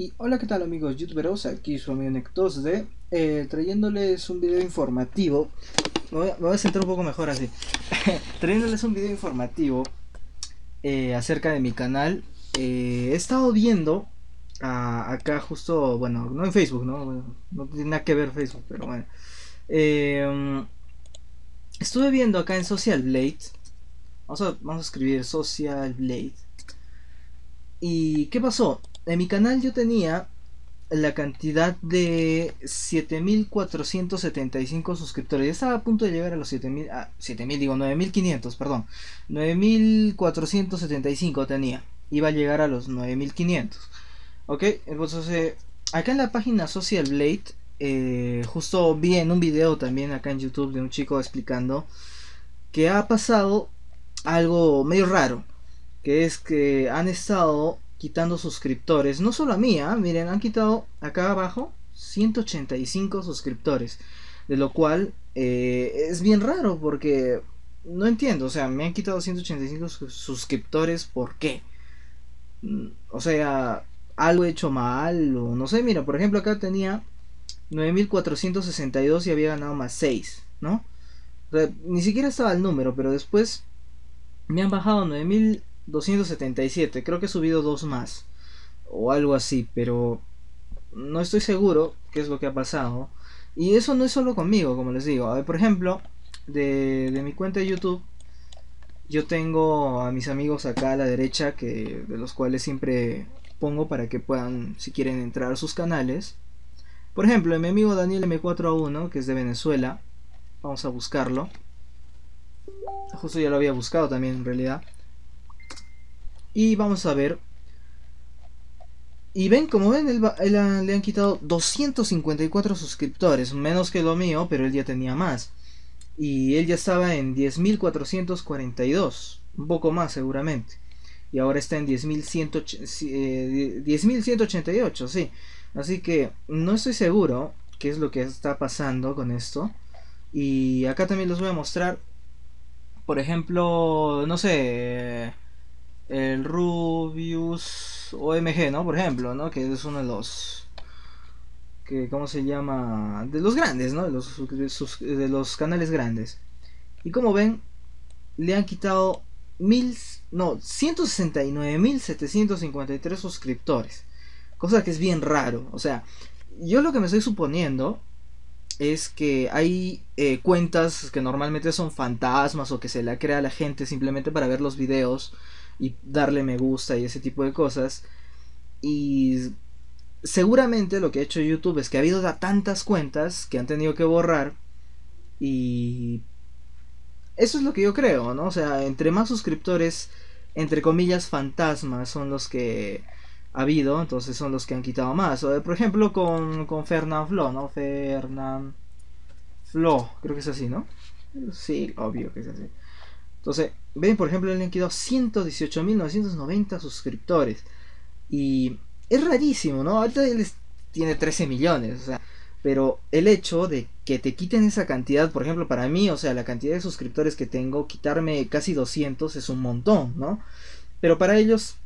Y hola, ¿qué tal amigos youtuberos? Aquí su amigo Nectos de trayéndoles un video informativo. Me voy a centrar un poco mejor así. Trayéndoles un video informativo acerca de mi canal. He estado viendo acá justo, bueno, no en Facebook, no tiene nada que ver Facebook, pero bueno. Estuve viendo acá en Social Blade. Vamos a escribir Social Blade. ¿Y qué pasó? En mi canal yo tenía la cantidad de 7.475 suscriptores. Ya estaba a punto de llegar a los 9.500, perdón. 9.475 tenía. Iba a llegar a los 9.500. Ok, entonces acá en la página Social Blade, justo vi en un video también acá en YouTube de un chico explicando que ha pasado algo medio raro. Que es que han estado quitando suscriptores, no solo a mí, miren, han quitado acá abajo 185 suscriptores, de lo cual es bien raro porque no entiendo, o sea, me han quitado 185 suscriptores, ¿por qué? O sea, algo he hecho mal, o no sé. Mira, por ejemplo, acá tenía 9.462 y había ganado más 6, ¿no? O sea, ni siquiera estaba el número, pero después me han bajado 9.277, creo que he subido 2 más o algo así, pero no estoy seguro qué es lo que ha pasado. Y eso no es solo conmigo, como les digo. A ver, por ejemplo, de mi cuenta de YouTube yo tengo a mis amigos acá a la derecha, que de los cuales siempre pongo para que puedan, si quieren, entrar a sus canales. Por ejemplo, mi amigo Daniel M4A1, que es de Venezuela. Vamos a buscarlo. Justo ya lo había buscado también en realidad. Y vamos a ver. Y ven, como ven, le han quitado 254 suscriptores. Menos que lo mío, pero él ya tenía más. Y él ya estaba en 10.442. Un poco más seguramente. Y ahora está en 10.188, sí. Así que no estoy seguro qué es lo que está pasando con esto. Y acá también les voy a mostrar. Por ejemplo, no sé, El Rubius OMG, ¿no? Por ejemplo, ¿no? Que es uno de los que, ¿cómo se llama? De los grandes, ¿no? De los canales grandes. Y como ven, le han quitado 169.753 suscriptores. Cosa que es bien raro. O sea, yo lo que me estoy suponiendo es que hay cuentas que normalmente son fantasmas o que se la crea a la gente simplemente para ver los videos y darle me gusta y ese tipo de cosas. Y seguramente lo que ha hecho YouTube es que ha habido tantas cuentas que han tenido que borrar. Y eso es lo que yo creo, ¿no? O sea, entre más suscriptores, entre comillas, fantasmas son los que ha habido, entonces son los que han quitado más. Por ejemplo, con Fernanflo, ¿no? Fernanflo, creo que es así, ¿no? Sí, obvio que es así. Entonces, ven, por ejemplo, le han quedado 118.990 suscriptores. Y es rarísimo, ¿no? Ahorita él tiene 13 millones, o sea, pero el hecho de que te quiten esa cantidad, por ejemplo, para mí, o sea, la cantidad de suscriptores que tengo, quitarme casi 200 es un montón, ¿no? Pero para ellos,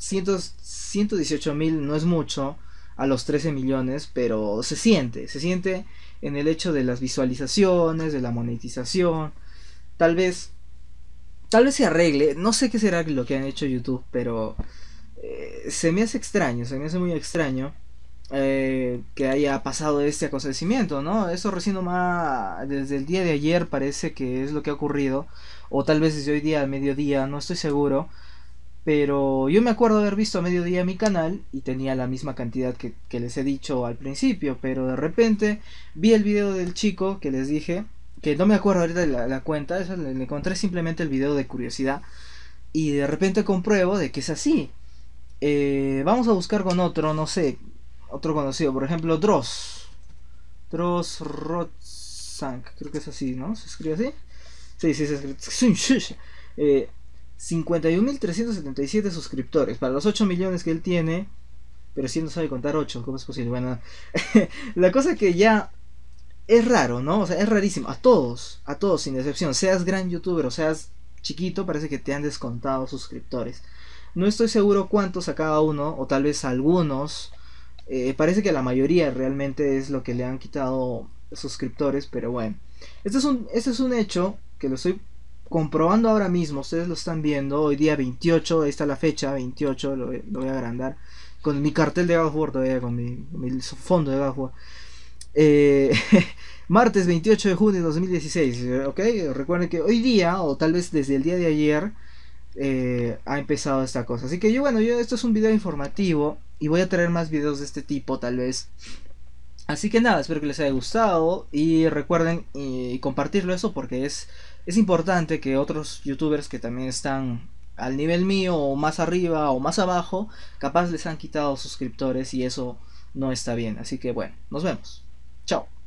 118.000 no es mucho a los 13 millones, pero se siente en el hecho de las visualizaciones, de la monetización. Tal vez se arregle, no sé qué será lo que han hecho YouTube, pero se me hace extraño, se me hace muy extraño que haya pasado este acontecimiento, ¿no? Eso recién nomás, desde el día de ayer parece que es lo que ha ocurrido, o tal vez desde hoy día al mediodía, no estoy seguro, pero yo me acuerdo de haber visto a mediodía mi canal y tenía la misma cantidad que les he dicho al principio, pero de repente vi el video del chico que les dije, que no me acuerdo ahorita de la cuenta, eso le encontré simplemente el video de curiosidad y de repente compruebo de que es así. Vamos a buscar con otro, no sé, otro conocido, por ejemplo, Dross Rotsank, creo que es así, ¿no? ¿Se escribe así? Sí, se escribe. 51.377 suscriptores para los 8 millones que él tiene, pero si él no sabe contar 8, ¿cómo es posible? Bueno, la cosa que ya es raro, ¿no? O sea, es rarísimo. A todos, sin excepción, seas gran youtuber o seas chiquito, parece que te han descontado suscriptores. No estoy seguro cuántos a cada uno, o tal vez a algunos, Parece que a la mayoría realmente es lo que le han quitado suscriptores, pero bueno. Este es un hecho que lo estoy comprobando ahora mismo, ustedes lo están viendo, hoy día 28, ahí está la fecha, 28, lo voy a agrandar, con mi cartel de God of War todavía, con mi fondo de God of War. Martes 28 de junio de 2016, ok, recuerden que hoy día, o tal vez desde el día de ayer, ha empezado esta cosa, así que yo esto es un video informativo, y voy a traer más videos de este tipo tal vez. Así que nada, espero que les haya gustado y recuerden compartirlo eso porque es importante que otros youtubers que también están al nivel mío o más arriba o más abajo, capaz les han quitado suscriptores y eso no está bien. Así que bueno, nos vemos. Chao.